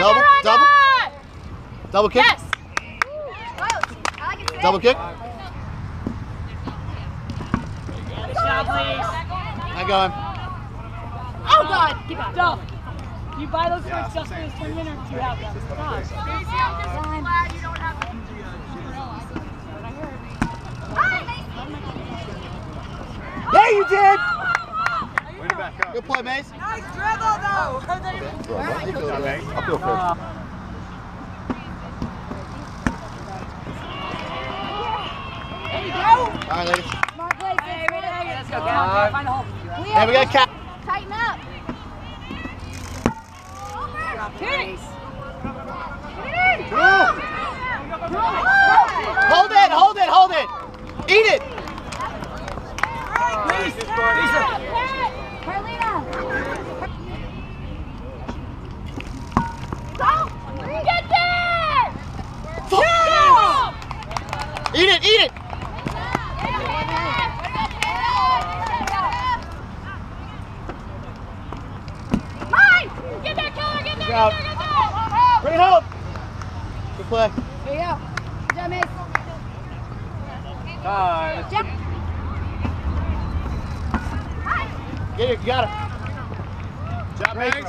Double kick? Yes. Double kick? Good job, please. Hang on. Oh, God. Give it up. You buy those for just for this 1 minute or do you have them? Gosh. I'm glad you don't have them. Yeah, you did! Way to back up. Good play, Mace. Nice dribble, though. I'll go first. All right, ladies. Smart play, let's go. Get out there. Find a hole. Hey, we got a cap. Tighten up. Over. Kicks. Hold it. Hold it. Hold it. Eat it. Carlina. Get there. Eat it. Eat it. Out. Bring it home. Good play. There you go. Good job, Mace. Nice. Get it. You got it. Good job, Mace. Good job, Mace.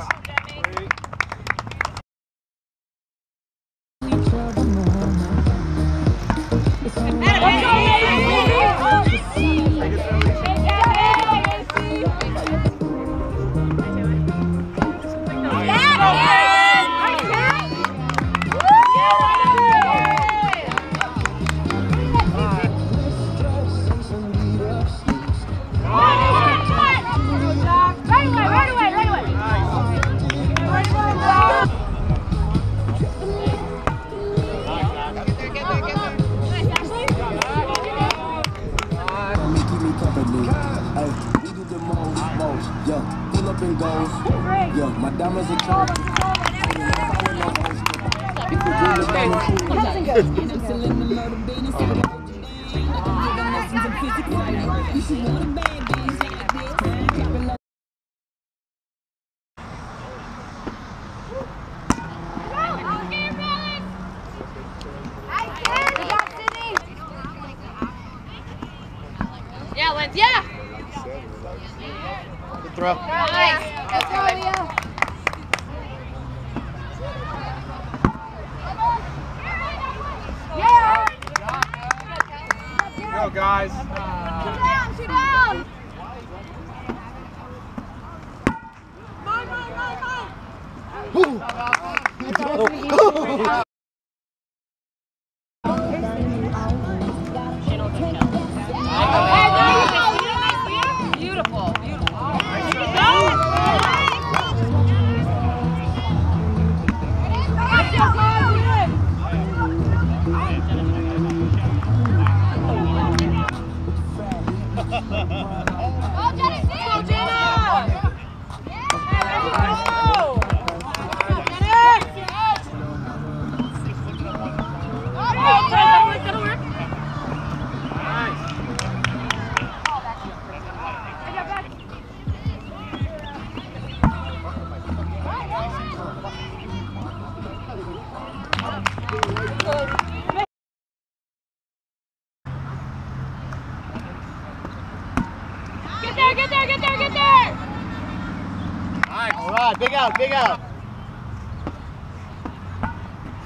Big out.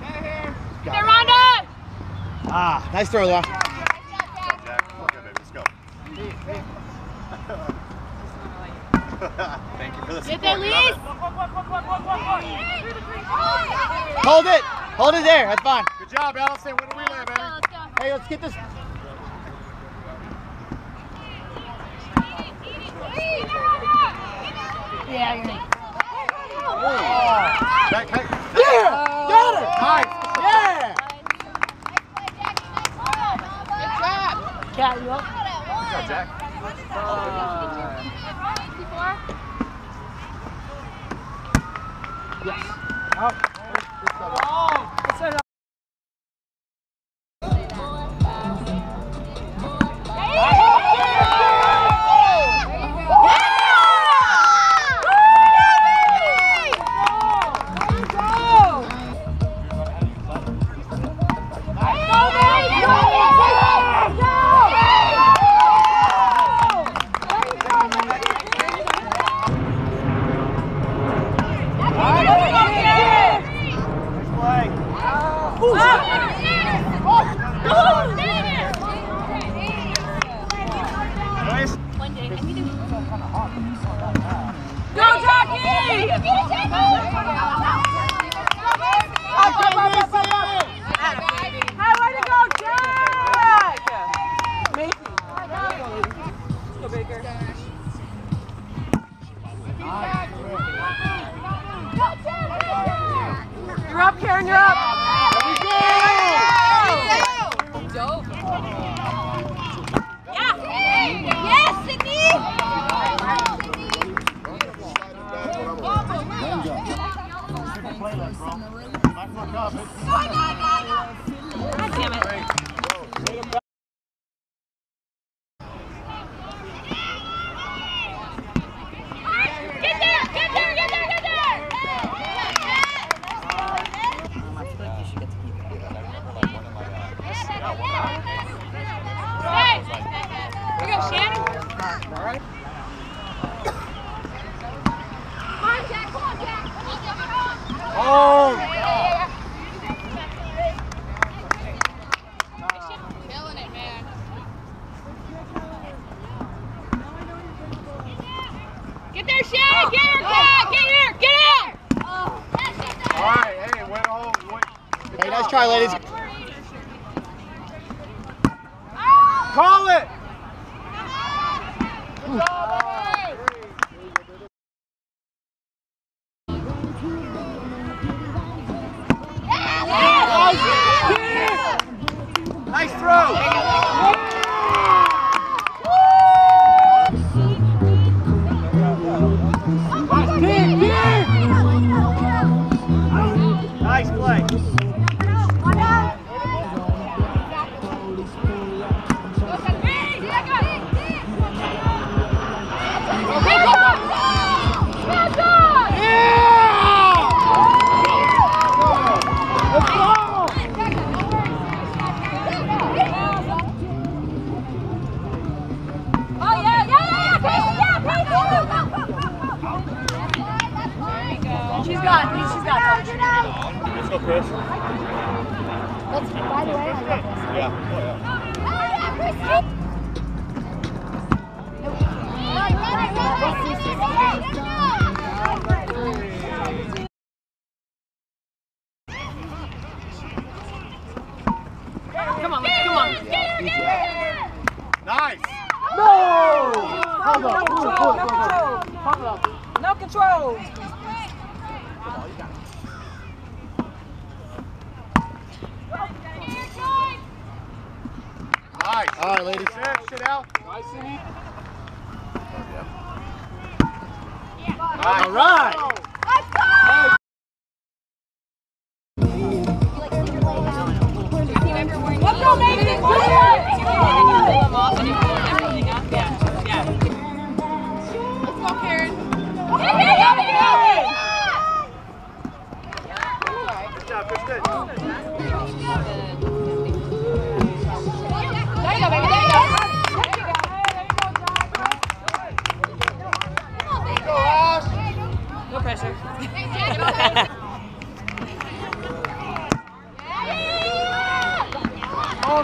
Here. Get Rhonda. Ah, nice throw, Laura. Let's go. Thank you for the support. Get there, Lee. Hold it. Hold it there. That's fine. Good job, Allison. What do we have, man? Hey, let's get this. Yeah, you're right. Back, back. Yeah! Got her! Nice! Yeah! Good job! Cat, you up? Good job, Jack. Yes.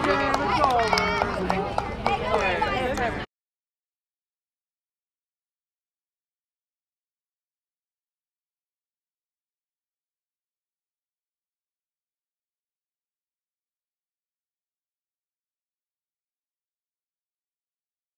Oh, yeah.